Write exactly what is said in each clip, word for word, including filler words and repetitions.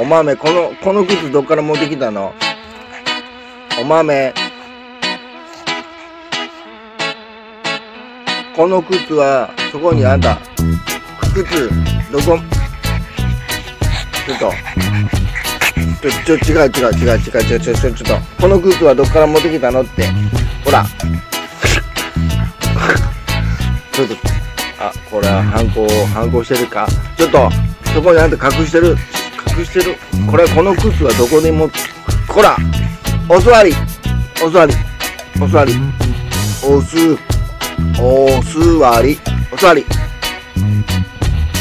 お豆、この、この靴どっから持ってきたの？お豆。この靴は、そこにあんた、靴、どこ、ちょっと、ちょ、ちょ、違う違う違う違う違う違う、ちょっと、この靴はどっから持ってきたのって、ほら。ちょっと、あ、これは反抗、反抗してるか？ちょっと、そこにあんた隠してる、隠してる。これ、この靴はどこにも、ほら、お座り、お座り、お座り、おす、お座り、お座り、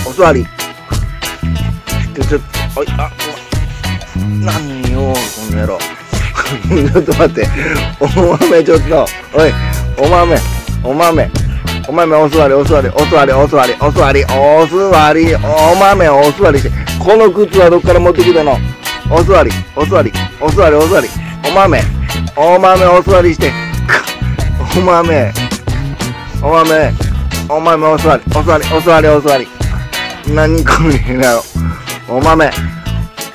お座り。ちょちょ、おい、あ、何よ、この野郎。ちょっと待って、お豆ちょっと、おい、お豆、お豆、お豆お座り、お座り、お座り、お座り、お座り、お座り、お豆お座りして、この靴はどっから持ってきたの？お座り、お座り、お座り、お座り、お豆、お豆お座りして、お豆、お豆、お豆お座り、お座り、お座り、お座り。何これだろう。お豆、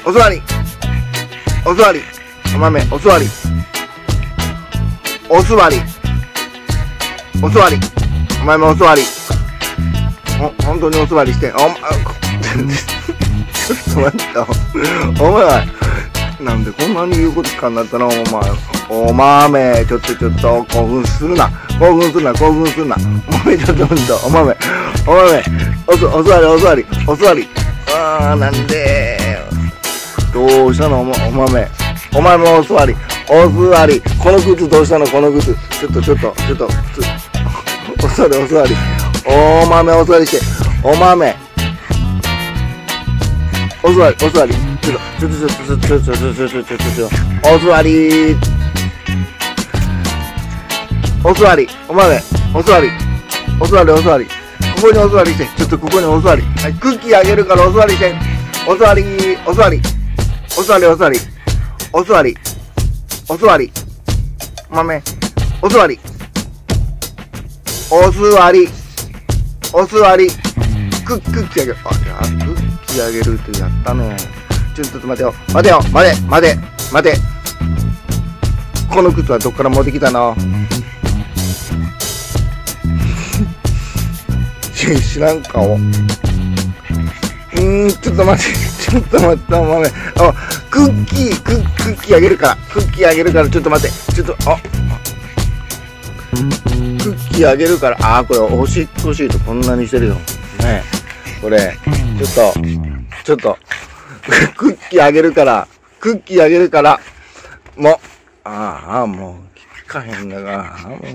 お座り、お座り、お豆、お座り、お座り、お座り、お豆お座り。お、本当にお座りして、お、ちょっと待った。お前、なんでこんなに言うこと聞かんなったの？お前、お豆、ちょっとちょっと、興奮するな。興奮するな、興奮するな。お豆、ちょっと待った。お豆、お豆、おす、お座り、お座り、お座り。あー、なんでどうしたの？お豆、お豆お座り、お座り。この靴どうしたの？この靴。ちょっとちょっと、ちょっと、お座り、お座り。お豆お座りして、お豆。お座り、お座り、ちょっと、ちょっと、ちょっと、ちょっと、ちょっと、ちょっと、ちょっと、お座り。お座り、お豆、お座り、お座り、お座り。ここにお座りして、ちょっとここにお座り。はい、クッキーあげるからお座りして。お座り、お座り、お座り、お座り、お座り、お座り、豆、お座り、お座り、お座り、クッ、クッキーあげる。あ、じゃあ、クッキー。あげるってやったね。ちょっと待てよ、待てよ、待て、待て、待て。この靴はどっから持ってきたの？知らん顔。うんー、ちょっと待って、ちょっと待って、お豆。あ、クッキー、クッ、クッキーあげるから、クッキーあげるから、ちょっと待って、ちょっと、あ。クッキーあげるから、あー、これおしっこシートこんなにしてるよ。ねえ。これ、ちょっと、ちょっと、クッキーあげるから、クッキーあげるから、もう、ああ、もう、聞かへんだから、ほんと。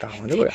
ダメだこれ。